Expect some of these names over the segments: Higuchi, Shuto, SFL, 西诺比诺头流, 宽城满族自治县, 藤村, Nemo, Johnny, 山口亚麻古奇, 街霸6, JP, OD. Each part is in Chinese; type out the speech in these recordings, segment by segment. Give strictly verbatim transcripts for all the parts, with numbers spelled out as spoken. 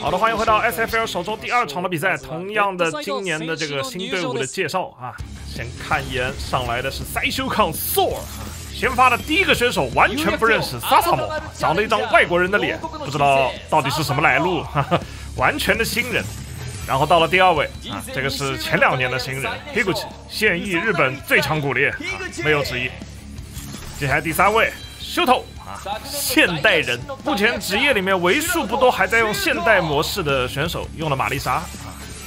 好的，欢迎回到 S F L 首周第二场的比赛。同样的，今年的这个新队伍的介绍啊，先看一眼，上来的是塞修康索尔，先发的第一个选手完全不认识萨萨莫，长了一张外国人的脸，不知道到底是什么来路，哈哈，完全的新人。然后到了第二位啊，这个是前两年的新人 Higuchi， 现役日本最强骨裂、啊，没有之一。接下来第三位 Shuto。 啊，现代人，目前职业里面为数不多还在用现代模式的选手，用了玛丽莎。啊，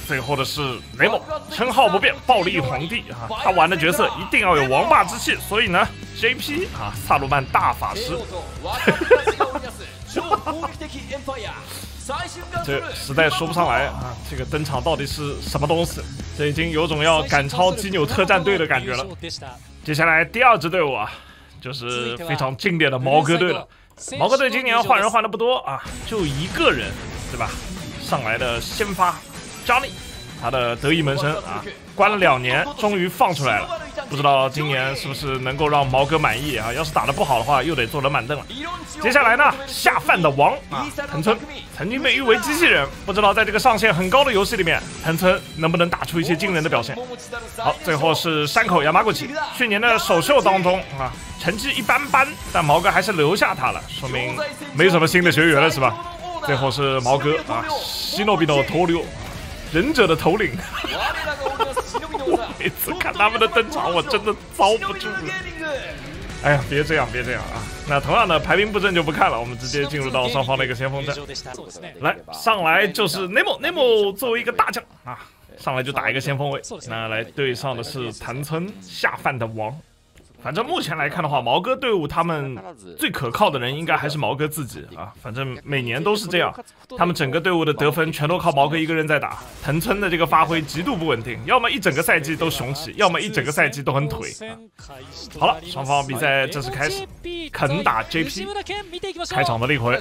最后的是 Nemo， 称号不变，暴力皇帝啊，他玩的角色一定要有王霸之气，所以呢 ，J P 啊，萨鲁曼大法师。这实在说不上来啊，这个登场到底是什么东西？这已经有种要赶超基纽特战队的感觉了。接下来第二支队伍啊。 就是非常经典的毛哥队了。毛哥队今年换人换的不多啊，就一个人，对吧？上来的先发 Johnny， 他的得意门生啊，关了两年，终于放出来了。不知道今年是不是能够让毛哥满意啊？要是打得不好的话，又得坐冷板凳了。接下来呢，下饭的王啊，藤村曾经被誉为机器人，不知道在这个上限很高的游戏里面，藤村能不能打出一些惊人的表现？好，最后是山口亚麻古奇，去年的首秀当中啊。 成绩一般般，但毛哥还是留下他了，说明没什么新的学员了，是吧？最后是毛哥啊，西诺比诺头流，忍者的头领。每次看他们的登场，我真的遭不住了。哎呀，别这样，别这样啊！那同样的排兵布阵就不看了，我们直接进入到双方的一个先锋战。来，上来就是 Nemo，Nemo 作为一个大将啊，上来就打一个先锋位。那来对上的是谭村下饭的王。 反正目前来看的话，毛哥队伍他们最可靠的人应该还是毛哥自己啊。反正每年都是这样，他们整个队伍的得分全都靠毛哥一个人在打。藤村的这个发挥极度不稳定，要么一整个赛季都雄起，要么一整个赛季都很颓。啊、好了，双方比赛正式开始，肯打 J P 开场的力回，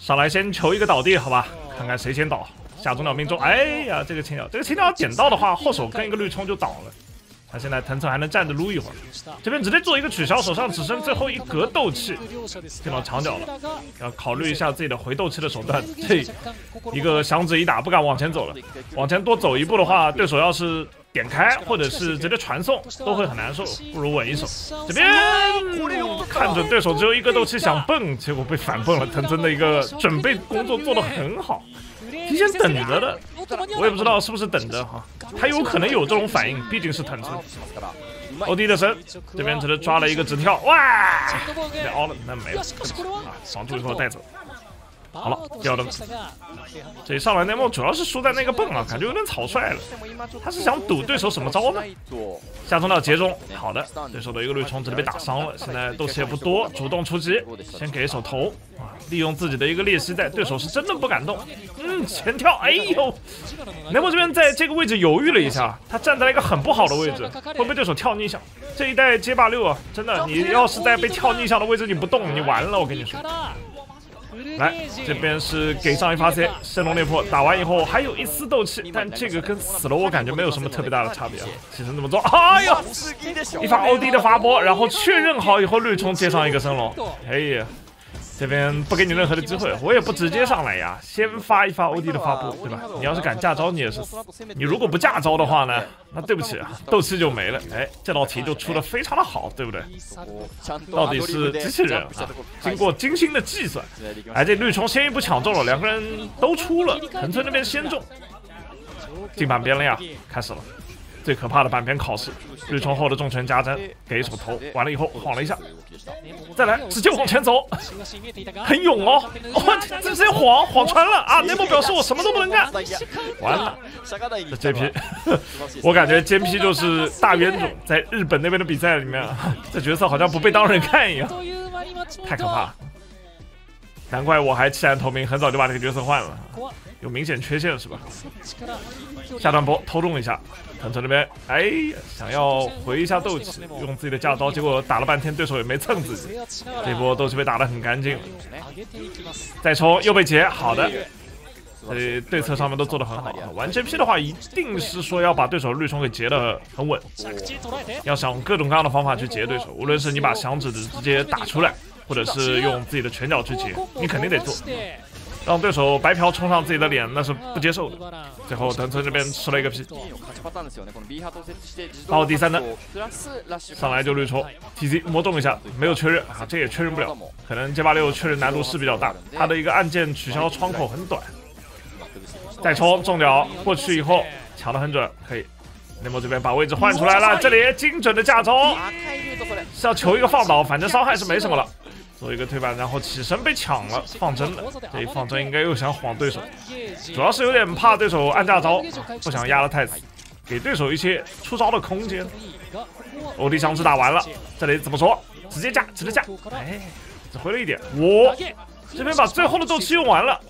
上来先求一个倒地，好吧，看看谁先倒。下中鸟命中，哎呀，这个青鸟，这个青鸟捡到的话，后手跟一个绿冲就倒了。 那现在藤村还能站着撸一会儿，这边直接做一个取消，手上只剩最后一格斗气，进到墙角了，要考虑一下自己的回斗气的手段。这一个响指一打，不敢往前走了，往前多走一步的话，对手要是点开或者是直接传送，都会很难受，不如稳一手。这边看准对手只有一个斗气想蹦，结果被反蹦了。藤村的一个准备工作做得很好。 提前等着的，我也不知道是不是等着哈、啊，他有可能有这种反应，毕竟是藤村。O D 的神这边直接抓了一个直跳，哇，被凹了，那没了，啊，防住以后带走。好了，掉的。这上来内幕主要是输在那个蹦啊，感觉有点草率了。他是想赌对手什么招呢？下中到截中，好的，对手的一个绿冲直接被打伤了，现在斗气也不多，主动出击，先给一手头。 利用自己的一个裂隙在，对手是真的不敢动。嗯，前跳，哎呦 ，Nemo 这边在这个位置犹豫了一下，他站在了一个很不好的位置，会被对手跳逆向。这一代街霸六啊，真的，你要是在被跳逆向的位置你不动，你完了，我跟你说。来，这边是给上一发 C， 升龙裂破，打完以后还有一丝斗气，但这个跟死了我感觉没有什么特别大的差别啊。起身这么做，哎呦，一发 O D 的罚波，然后确认好以后绿冲接上一个升龙，哎呀。 这边不给你任何的机会，我也不直接上来呀，先发一发 O D 的发布，对吧？你要是敢架招，你也是死。你如果不架招的话呢，那对不起啊，斗气就没了。哎，这道题就出的非常的好，对不对？到底是机器人啊，经过精心的计算，哎，这绿虫先一步抢中了，两个人都出了，藤村那边先中，进板边了呀，开始了。 最可怕的板边考试，绿冲后的重拳加针，给一手头，完了以后晃了一下，再来直接往前走，很勇哦，哇、哦，直接晃晃穿了啊 ！Nemo 表示我什么都不能干，完了，这 J P， 我感觉 J P 就是大冤种，在日本那边的比赛里面，这角色好像不被当人看一样，太可怕了，难怪我还弃暗投明，很早就把这个角色换了。 有明显缺陷是吧？下段波偷中一下，藤村这边哎想要回一下斗气，用自己的架招，结果打了半天对手也没蹭自己，这波斗气被打得很干净。再冲又被截，好的，呃对策上面都做得很好。玩 J P 的话，一定是说要把对手绿冲给截得很稳，要想各种各样的方法去截对手，无论是你把响指直接打出来，或者是用自己的拳脚去截，你肯定得做。让对手白嫖冲上自己的脸，那是不接受的。最后藤村这边吃了一个屁。到第三单，上来就绿抽 ，T Z 魔动一下，没有确认啊，这也确认不了，可能 J 八六确认难度是比较大，他的一个按键取消窗口很短。再抽中了，过去以后抢得很准，可以。 内莫这边把位置换出来了，这里精准的架抽，是要求一个放倒，反正伤害是没什么了，做一个推板，然后起身被抢了，放针了。这一放针应该又想晃对手，主要是有点怕对手按架招，不想压得太死，给对手一些出招的空间。O D相持打完了，这里怎么说？直接架，直接架，哎，只回了一点，我。 这边把最后的斗气用完了，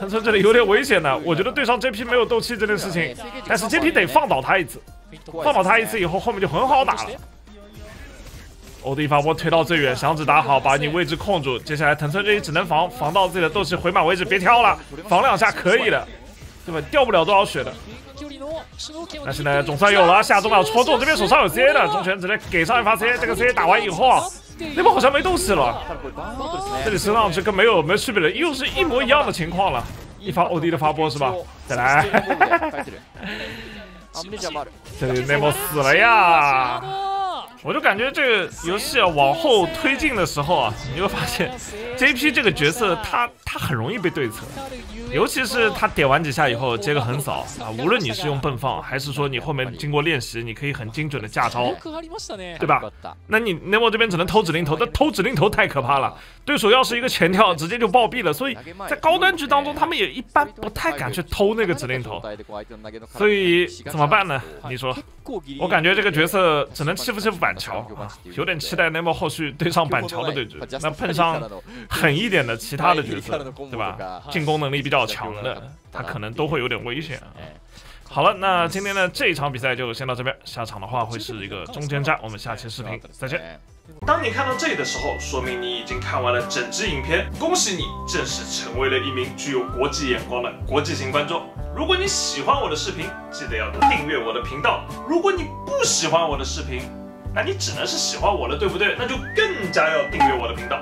藤村这里有点危险的，我觉得对上 J P 没有斗气这件事情，但是 J P 得放倒他一次，放倒他一次以后，后面就很好打了。O D 发波推到最远，响指打好，把你位置控住。接下来藤村这里只能防，防到自己的斗气回满为止，别跳了，防两下可以的，对吧？掉不了多少血的。那现在总算有了，下中秒戳中，这边手上有 C A 的，中拳直接给上一发 C A， 这个 C A 打完以后啊。 那边好像没东西了，这里升上去跟没有没区别了，又是一模一样的情况了。一发 O D 的发波是吧？再来，这里 Nemo 死了呀！我就感觉这个游戏啊往后推进的时候啊，你会发现 J P 这个角色他他很容易被对策，尤其是他点完几下以后接个横扫啊，无论你是用笨放还是说你后面经过练习，你可以很精准的架招。 对吧？那你 Nemo 这边只能偷指令头，但偷指令头太可怕了。对手要是一个前跳，直接就暴毙了。所以在高端局当中，他们也一般不太敢去偷那个指令头。所以怎么办呢？你说，我感觉这个角色只能欺负欺负板桥啊，有点期待 Nemo 后续对上板桥的对决。那碰上狠一点的其他的角色，对吧？进攻能力比较强的，他可能都会有点危险啊。 好了，那今天的这一场比赛就先到这边。下场的话会是一个中间战，我们下期视频再见。当你看到这里的时候，说明你已经看完了整支影片，恭喜你正式成为了一名具有国际眼光的国际型观众。如果你喜欢我的视频，记得要订阅我的频道；如果你不喜欢我的视频，那你只能是喜欢我了，对不对？那就更加要订阅我的频道。